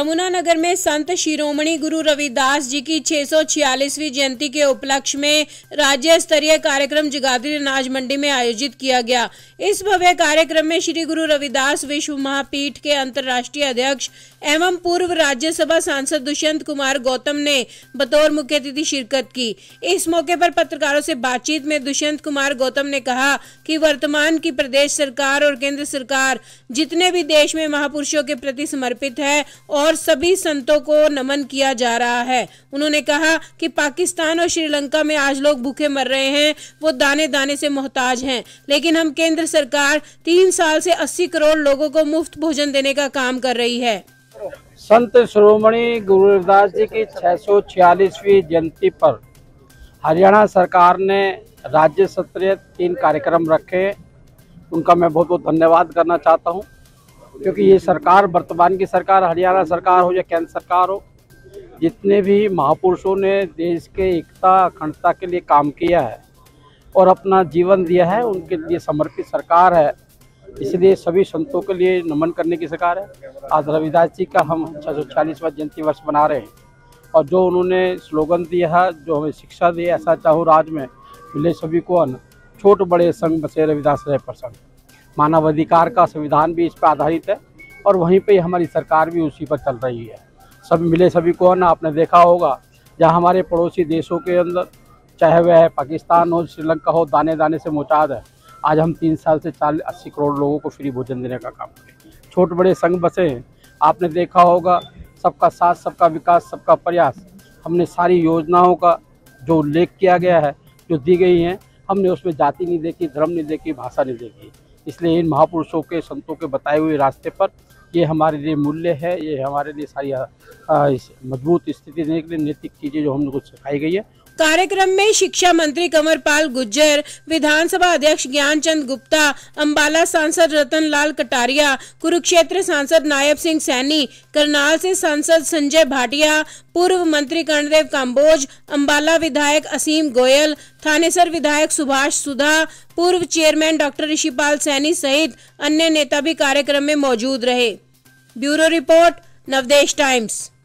यमुनानगर में संत शिरोमणि गुरु रविदास जी की 646वीं जयंती के उपलक्ष्य में राज्य स्तरीय कार्यक्रम जगाधरी अनाज मंडी में आयोजित किया गया। इस भव्य कार्यक्रम में श्री गुरु रविदास विश्व महापीठ के अंतर्राष्ट्रीय अध्यक्ष एवं पूर्व राज्यसभा सांसद दुष्यंत कुमार गौतम ने बतौर मुख्य अतिथि शिरकत की। इस मौके पर पत्रकारों से बातचीत में दुष्यंत कुमार गौतम ने कहा कि वर्तमान की प्रदेश सरकार और केंद्र सरकार जितने भी देश में महापुरुषों के प्रति समर्पित है और सभी संतों को नमन किया जा रहा है। उन्होंने कहा कि पाकिस्तान और श्रीलंका में आज लोग भूखे मर रहे हैं, वो दाने दाने से मोहताज हैं, लेकिन हम केंद्र सरकार 3 साल से 80 करोड़ लोगों को मुफ्त भोजन देने का काम कर रही है। संत शिरोमणि गुरु रविदास जी की 646वीं जयंती पर हरियाणा सरकार ने राज्य स्तरीय 3 कार्यक्रम रखे, उनका मैं बहुत बहुत धन्यवाद करना चाहता हूँ, क्योंकि ये सरकार, वर्तमान की सरकार, हरियाणा सरकार हो या केंद्र सरकार हो, जितने भी महापुरुषों ने देश के एकता अखंडता के लिए काम किया है और अपना जीवन दिया है, उनके लिए समर्पित सरकार है। इसलिए सभी संतों के लिए नमन करने की सरकार है। आज रविदास जी का हम 646वां जयंती वर्ष मना रहे हैं और जो उन्होंने स्लोगन दिया है, जो हमें शिक्षा दी, ऐसा चाहो राज में मिले सभी को अन्न, छोट बड़े संग बसे रविदास रहे प्रसंग। मानवाधिकार का संविधान भी इस पर आधारित है और वहीं पे हमारी सरकार भी उसी पर चल रही है। सब मिले सभी को ना, आपने देखा होगा जहां हमारे पड़ोसी देशों के अंदर, चाहे वह पाकिस्तान हो श्रीलंका हो, दाने दाने से मोहताज है। आज हम 3 साल से 40-80 करोड़ लोगों को फ्री भोजन देने का काम करें। छोट बड़े संग बसे हैं, आपने देखा होगा सबका साथ सबका विकास सबका प्रयास। हमने सारी योजनाओं का जो उल्लेख किया गया है, जो दी गई हैं, हमने उसमें जाति नहीं देखी, धर्म नहीं देखी, भाषा नहीं देखी। इसलिए इन महापुरुषों के संतों के बताए हुए रास्ते पर ये हमारे लिए मूल्य है, ये हमारे लिए सारी मजबूत स्थिति देने के लिए नैतिक चीज़ें जो हमने कुछ सिखाई गई है। कार्यक्रम में शिक्षा मंत्री कंवर पाल गुजर, विधानसभा अध्यक्ष ज्ञानचंद गुप्ता, अंबाला सांसद रतन लाल कटारिया, कुरुक्षेत्र सांसद नायब सिंह सैनी, करनाल से सांसद संजय भाटिया, पूर्व मंत्री कर्णदेव काम्बोज, अंबाला विधायक असीम गोयल, थानेसर विधायक सुभाष सुधा, पूर्व चेयरमैन डॉक्टर ऋषिपाल सैनी सहित अन्य नेता भी कार्यक्रम में मौजूद रहे। Bureau report, Navdesh times.